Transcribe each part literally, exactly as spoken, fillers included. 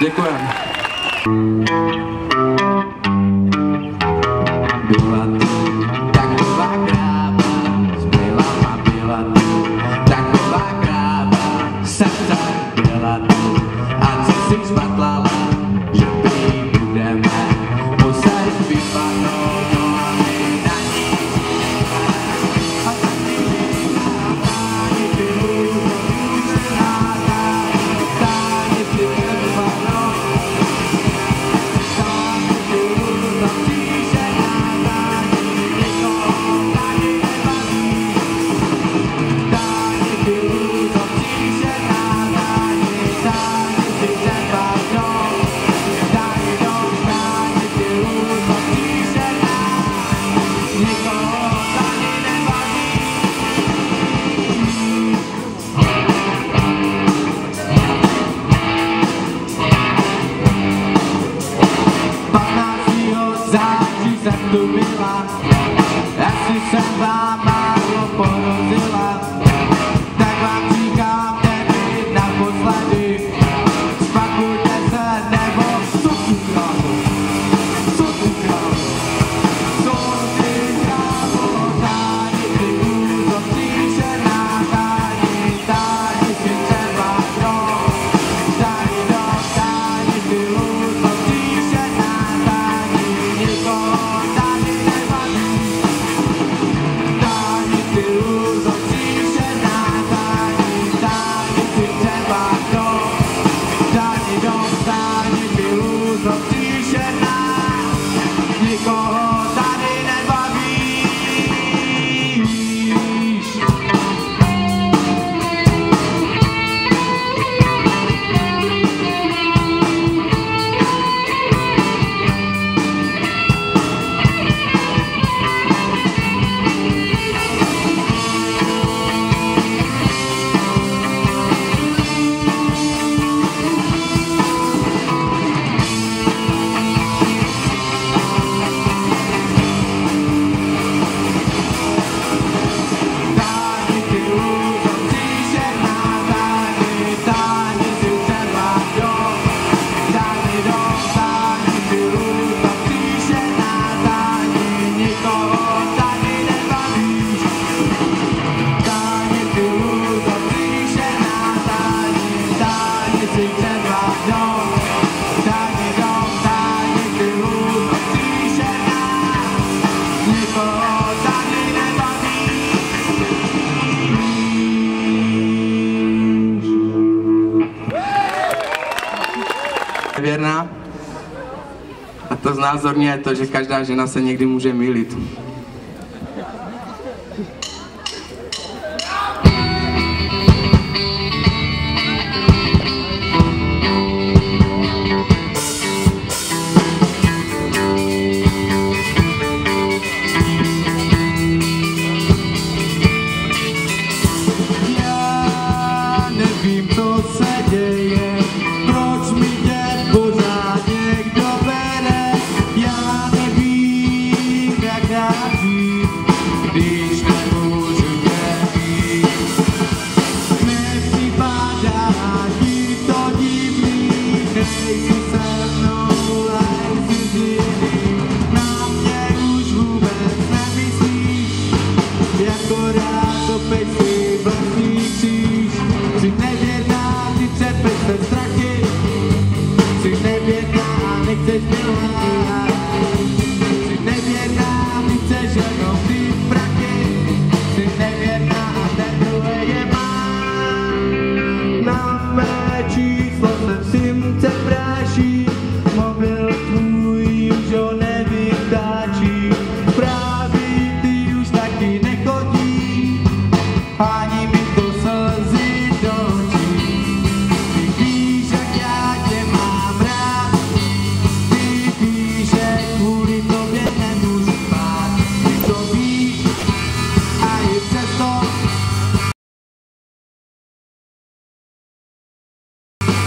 Děkujeme. Byla tu taková kráva, zbyla ma, byla tu taková kráva, jsem tak byla tu a co si zmatlala, že prý budeme muset vypadnout, no a my na ní a tak mi říká, ani ty může ráda, táně ty tu byla, asi jsem vám málo porozila, tak vám říkám tedy naposledy, spakujte se nebo suku krávu, suku krávu, suku krávu, tady ty úzo příšená, tady, tady si třeba krok, tady dok, tady ty úzo příšená, tady nikoho. Die. nevěrná. A to znázorňuje to, že každá žena se někdy může mýlit.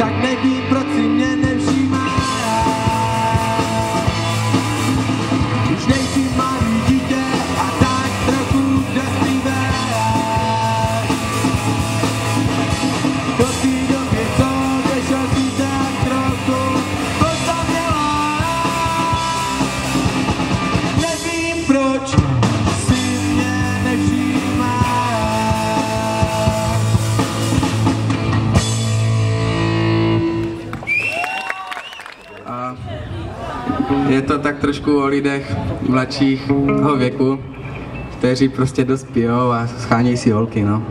tak nevím, proč si mě nevšímá. Už nejsi malý dítě a tak trochu drznivé. Do té doby, co odešel si tak trochu postavěla. Nevím, proč si mě nevšímá. Je to tak trošku o lidech mladšího věku, kteří prostě dost pijou a schánějí si holky, no.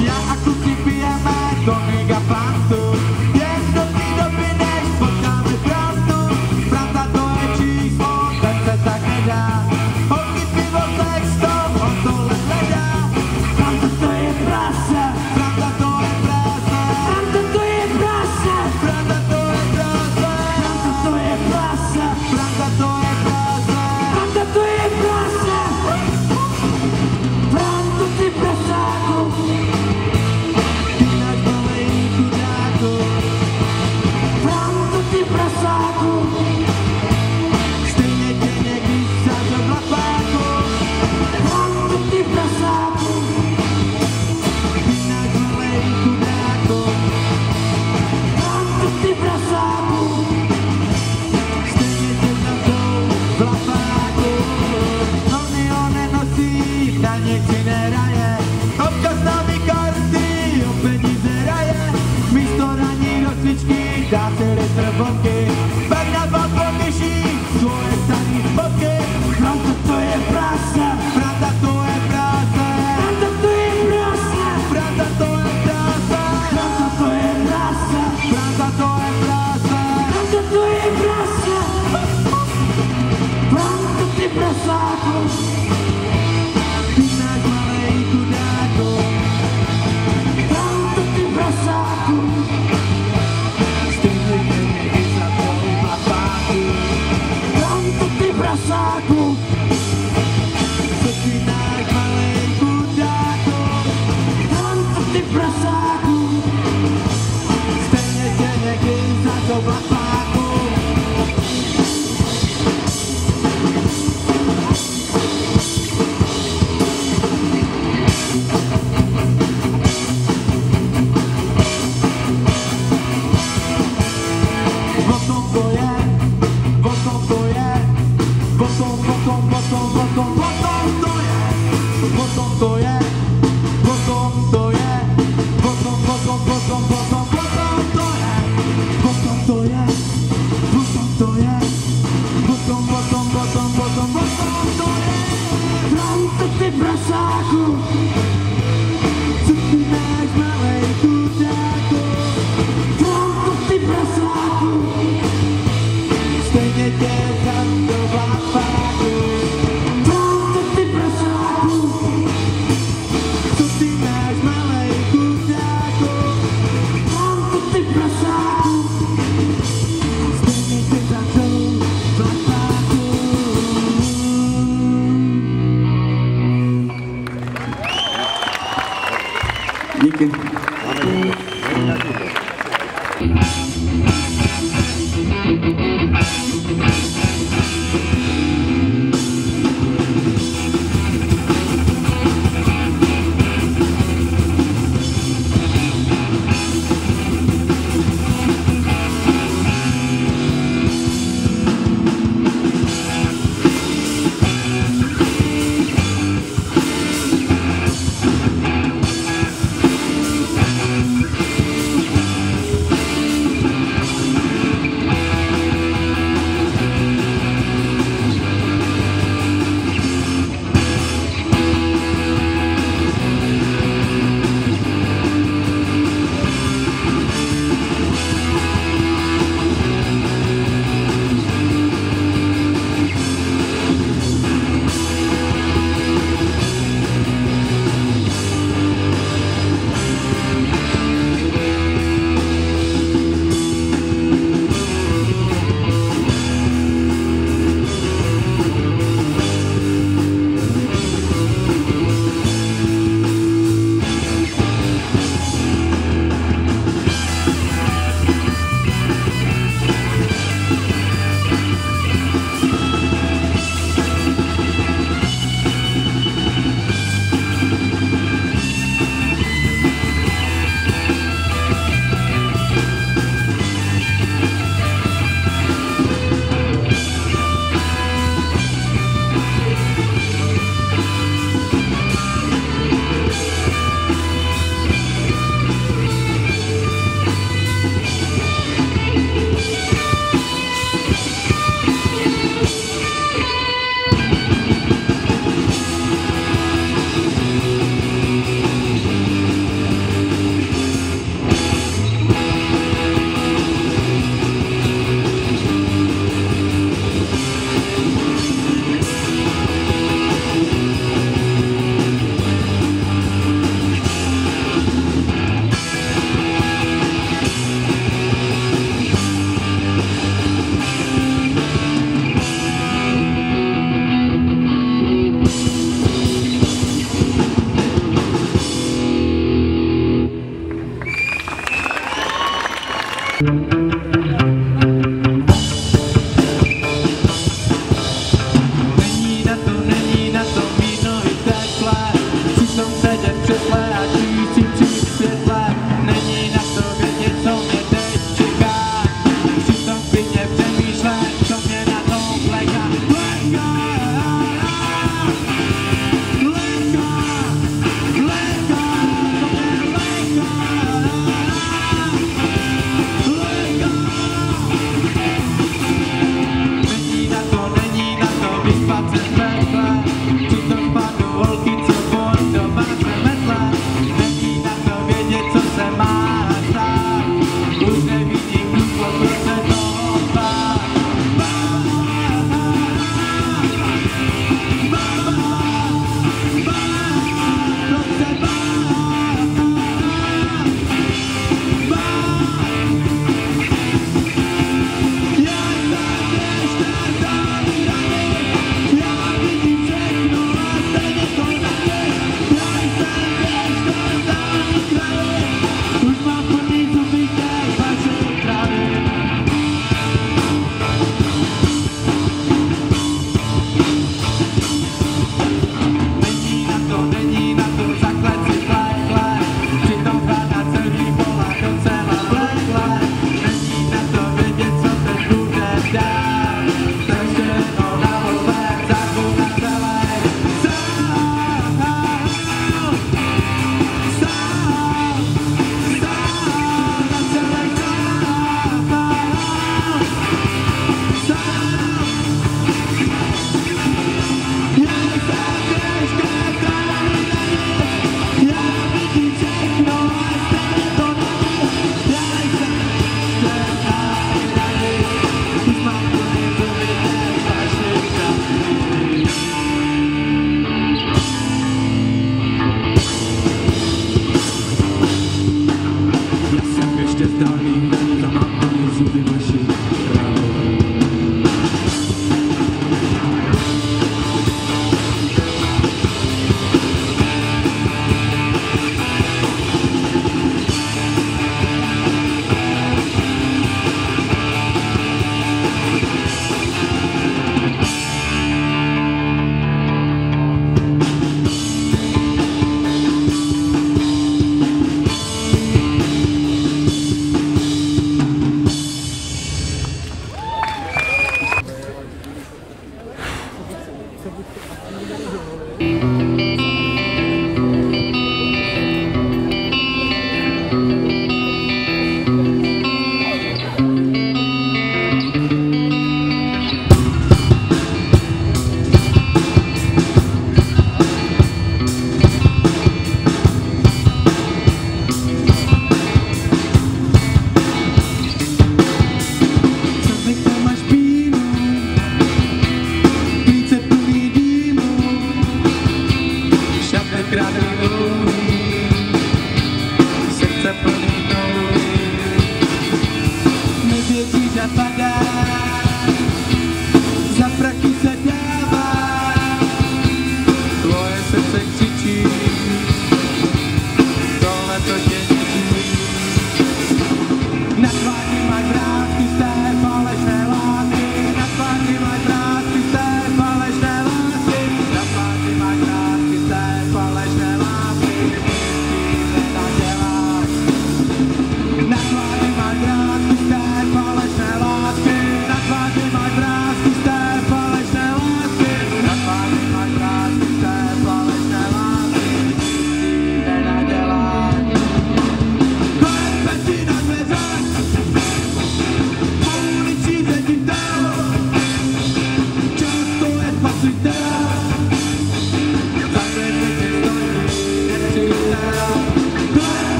Já a kluci pijeme do megapantu. Dá se rezervovky, pak na dva poměší svoje starý zbobky. Pravda to je práce, pravda to je práce, pravda to je práce, pravda to je práce, pravda to je práce, pravda to je práce, pravda to je práce, pravda ty prasáku. Ty náš malej kudáku, pravda ty prasáku. Prasáku, co ty náš malej kudáku, tanto ty prasáku, stejně tě někdy za to vlapáku. O tom to je, o tom to je. Potom, potom, potom, potom, potom to je, potom to je, potom to je, potom, potom, potom, potom, potom to je, potom to je, potom to je, potom, potom, potom, potom, potom to je. Pravda ty prasáku, co ty náš malej kudáku, pravda ty prasáku, stejně tě tam to. Díky.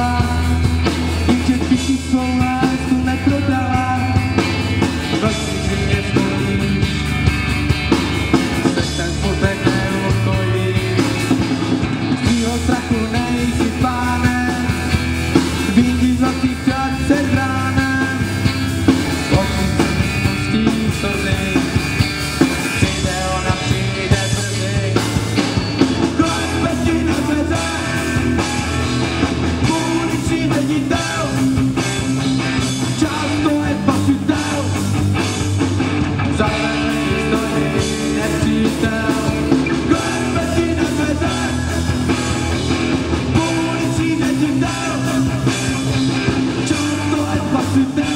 prodala, i těch tisíců lásku tu neprodala. Vlastně mě zvolí, jste ten Popek neokojí. Mýho strachu nejsi pánem, vidí zlatý čas před ránem. Pokud se mi spustí slzy, přijde ona, přijde brzy. Kolem pěti nezveze, uliční není dál, často je pasitel, zahraný stojí nepřítel. Kolem pěti nezveze, uliční není dál, často je pasitel, zahraný stojí nepřítel.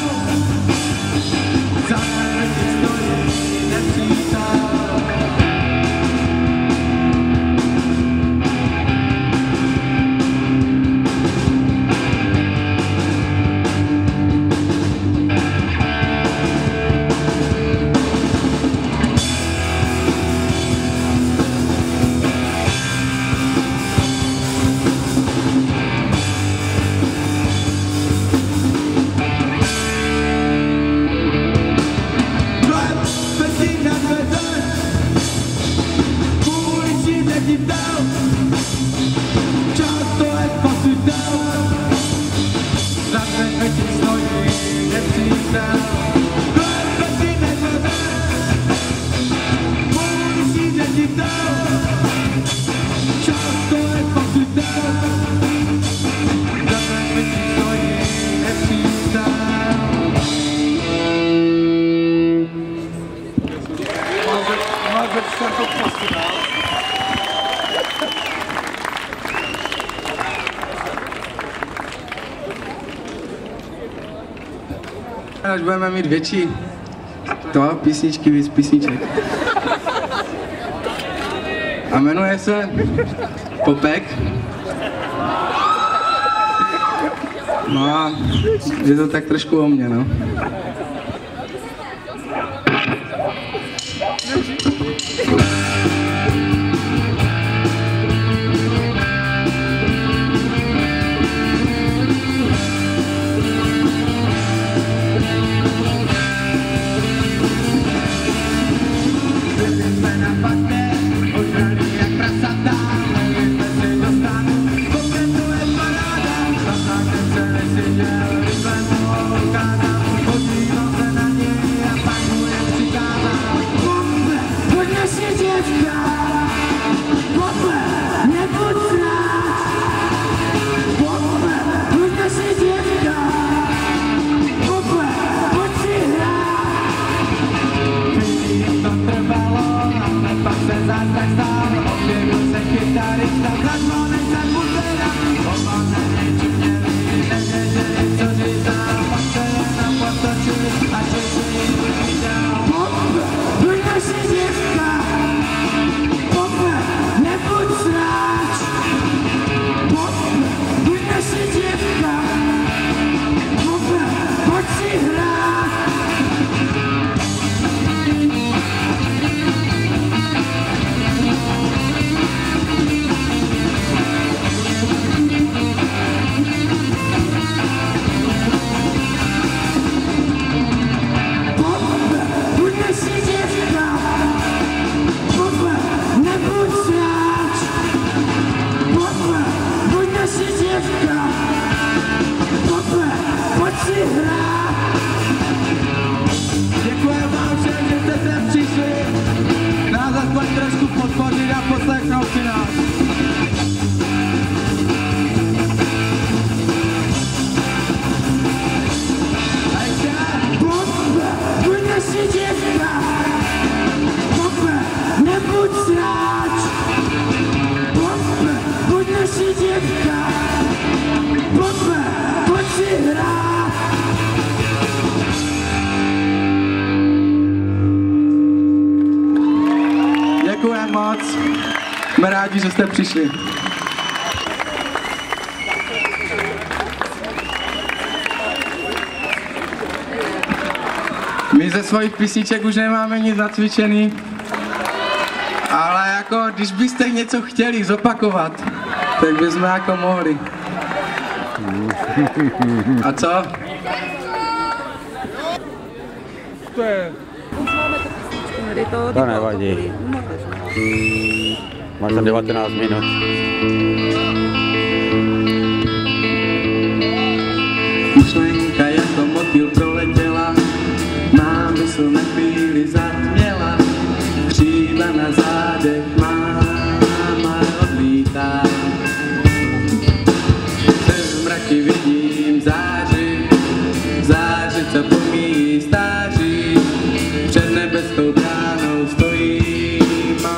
Až budeme mít větší to písničky víc písniček. A jmenuje se Popek. No a je to tak trošku o mně, no. Děkujeme moc, jsme rádi, že jste přišli. My ze svých písniček už nemáme nic nacvičený, ale jako když byste něco chtěli zopakovat, tak bychom jako mohli. A co? To je... To nevadí. Máte devatenáct minut. Myšlenka jako motýl proletěla, má mysl na chvíli zatměla, křídla na zádech má, má odlítá. Přes mraky vidím záři, záři, co pomíjí stáří, před nebeskou bránou stojí má.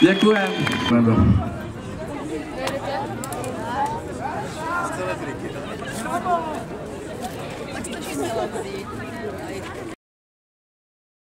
Děkujem.